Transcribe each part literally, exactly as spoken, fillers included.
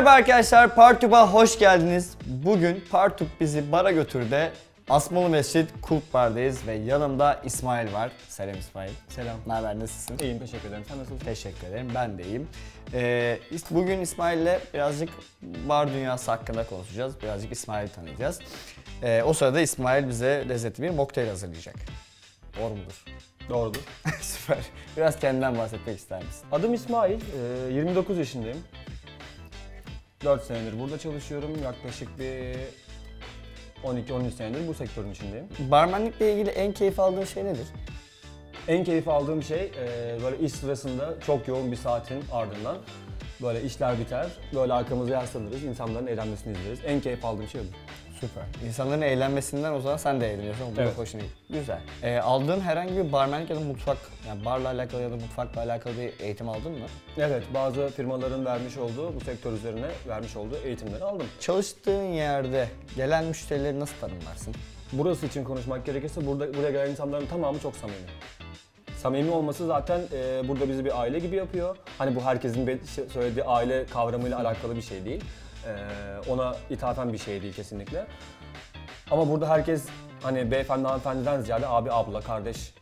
Merhaba arkadaşlar, Partub'a hoş geldiniz. Bugün Partub bizi bara götürdü. Asmalı Mescid Kulp Bar'dayız ve yanımda İsmail var. Selam İsmail. Selam. Naber, nasılsın? İyiyim, teşekkür ederim. Sen nasılsın? Teşekkür ederim, ben de iyiyim. Ee, bugün İsmail'le birazcık bar dünyası hakkında konuşacağız. Birazcık İsmail'i tanıyacağız. Ee, o sırada İsmail bize lezzetli bir mocktail hazırlayacak. Doğru mudur? Doğrudur. Süper. Biraz kendinden bahsetmek ister misin? Adım İsmail, yirmi dokuz yaşındayım. dört senedir burada çalışıyorum. Yaklaşık bir on iki on üç senedir bu sektörün içindeyim. Barmenlikle ilgili en keyif aldığın şey nedir? En keyif aldığım şey böyle iş sırasında çok yoğun bir saatin ardından böyle işler biter, böyle arkamıza yaslanırız, insanların eğlenmesini izleriz. En keyif aldığım şey odur. Süper. İnsanların eğlenmesinden o zaman sen de eğleniyorsun. Bu evet. Da hoşuna gidiyor. Güzel. Ee, aldığın herhangi bir barmenlik ya da mutfak, yani barla alakalı ya da mutfakla alakalı bir eğitim aldın mı? Evet, bazı firmaların vermiş olduğu, bu sektör üzerine vermiş olduğu eğitimleri aldım. Çalıştığın yerde gelen müşterileri nasıl tanımlarsın? Burası için konuşmak gerekirse burada, buraya gelen insanların tamamı çok samimi. Samimi olması zaten e, burada bizi bir aile gibi yapıyor. Hani bu herkesin söylediği aile kavramıyla alakalı bir şey değil. Ee, ona ithafen bir şey değil kesinlikle. Ama burada herkes hani beyefendi hanımefendiden ziyade abi, abla, kardeş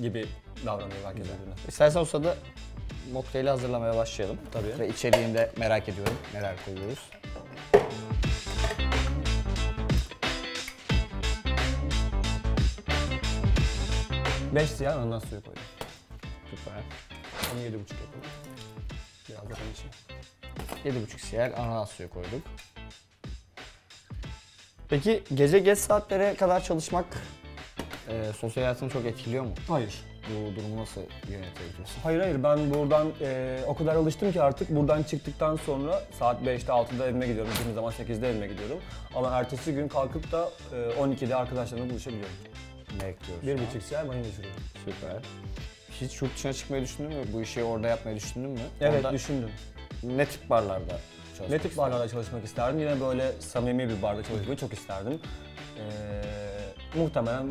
gibi davranıyor herkes birbirine. İstersen o sırada mocktail'i hazırlamaya başlayalım. Tabii. Ve içeriğini de merak ediyorum. Neler koyuyoruz? beş siyah ananas suyu koydum. Süper. on yedi buçuk yapalım. Biraz daha için. yedi buçuk siyah ananas suyu koyduk. Peki gece geç saatlere kadar çalışmak e, sosyal hayatını çok etkiliyor mu? Hayır. Bu durumu nasıl yönetebiliyorsun? Hayır hayır, ben buradan e, o kadar alıştım ki artık buradan çıktıktan sonra saat beşte altıda evime gidiyorum. Kimi zaman sekizde evime gidiyorum. Ama ertesi gün kalkıp da e, on ikide arkadaşlarımla buluşabiliyorum. Bekliyoruz. Bir buçuk siyah mayın düşürüyorum. Süper. Hiç yurt dışına çıkmayı düşündün mü? Bu işi orada yapmayı düşündün mü? Evet, orada... düşündüm. Ne tip barlarda çalışmak Ne tip isterdim? barlarda çalışmak isterdim? Yine böyle samimi bir barda çalışmayı çok isterdim. Ee, muhtemelen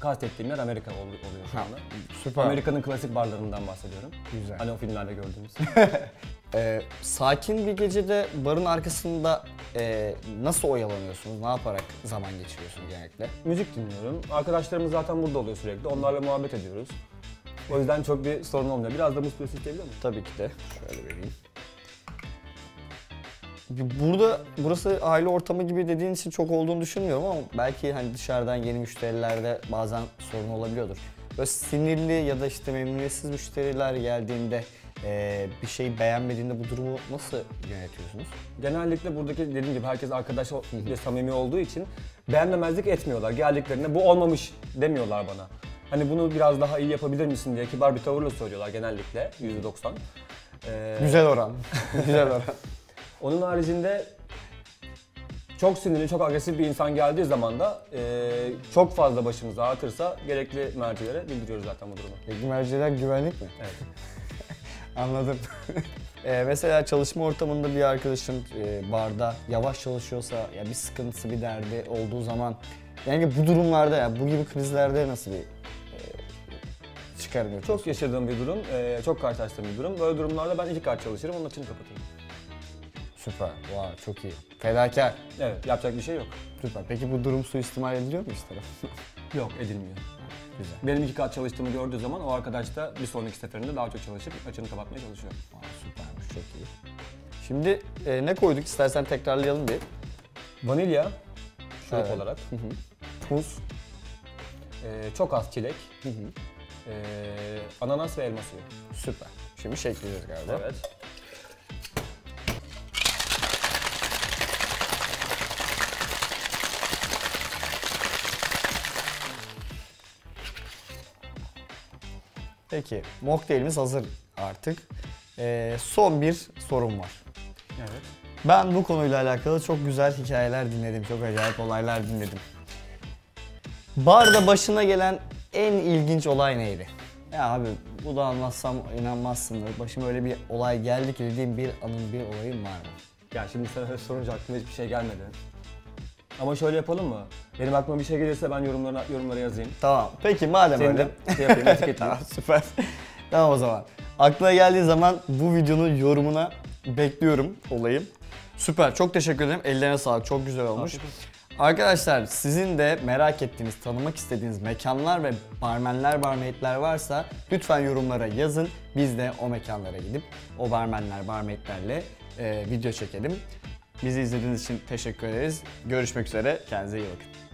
kastettiğim yer Amerika oluyor şu anda. Ha, süper. Amerika'nın klasik barlarından bahsediyorum. Güzel. Hani o filmlerde gördüğümüz. ee, sakin bir gecede barın arkasında e, nasıl oyalanıyorsunuz? Ne yaparak zaman geçiriyorsunuz genellikle? Müzik dinliyorum. Arkadaşlarımız zaten burada oluyor sürekli. Onlarla muhabbet ediyoruz. O yüzden çok bir sorun olmuyor. Biraz da muz püresi isteyebilir miyim? Tabii ki de. Şöyle vereyim. Burada, burası aile ortamı gibi dediğin için çok olduğunu düşünmüyorum ama belki hani dışarıdan yeni müşterilerde bazen sorun olabiliyordur. Böyle sinirli ya da işte memnuniyetsiz müşteriler geldiğinde e, bir şey beğenmediğinde bu durumu nasıl yönetiyorsunuz? Genellikle buradaki dediğim gibi herkes arkadaş ve samimi olduğu için beğenmemezlik etmiyorlar. Geldiklerinde bu olmamış demiyorlar bana. Hani bunu biraz daha iyi yapabilir misin diye kibar bir tavırla söylüyorlar genellikle yüzde doksan. Ee... Güzel oran. Güzel oran. Onun haricinde çok sinirli, çok agresif bir insan geldiği zaman da e, çok fazla başımıza atırsa gerekli mercilere bildiriyoruz zaten bu durumu. Gerekli merciler güvenlik mi? Evet. Anladım. e, mesela çalışma ortamında bir arkadaşın e, barda yavaş çalışıyorsa, ya bir sıkıntısı, bir derdi olduğu zaman yani bu durumlarda, yani bu gibi krizlerde nasıl bir e, çıkarmıyor? Çok yaşadığım bir durum, e, çok karşılaştığım bir durum. Böyle durumlarda ben iki kart çalışırım, onun için kapatırım. Süper, wow, çok iyi. Fedakar. Evet, yapacak bir şey yok. Süper. Peki bu durum suistimal ediliyor mu işte? Yok, edilmiyor. Güzel. Benim iki kat çalıştığımı gördüğü zaman o arkadaş da bir sonraki seferinde daha çok çalışıp açını kapatmaya çalışıyor. Aa, süpermiş, çok iyi. Şimdi e, ne koyduk? İstersen tekrarlayalım bir. Vanilya, şurup evet. olarak. Hı hı. Tuz, e, çok az çilek, hı hı. E, ananas ve elma suyu. Süper. Şimdi şekliyoruz galiba. Evet. Peki, mocktail'imiz hazır artık. Ee, son bir sorum var. Evet. Ben bu konuyla alakalı çok güzel hikayeler dinledim, çok acayip olaylar dinledim. Barda başına gelen en ilginç olay neydi? Ya abi, bu da anlatsam inanmazsın. Başıma öyle bir olay geldi ki dediğim bir anın, bir olayın var mı? Ya şimdi sana öyle sorunca aklıma hiçbir şey gelmedi. Ama şöyle yapalım mı? Benim aklıma bir şey gelirse ben yorumlara, yorumlara yazayım. Tamam. Peki madem Senin öyle. Şey yapayım, etiketleyeyim. Tamam, süper. Tamam o zaman. Aklına geldiği zaman bu videonun yorumuna bekliyorum olayım. Süper, çok teşekkür ederim. Ellerine sağlık, çok güzel olmuş. Arkadaşlar sizin de merak ettiğiniz, tanımak istediğiniz mekanlar ve barmenler, barmaidler varsa lütfen yorumlara yazın. Biz de o mekanlara gidip o barmenler, barmaidlerle e, video çekelim. Bizi izlediğiniz için teşekkür ederiz. Görüşmek üzere, kendinize iyi bakın.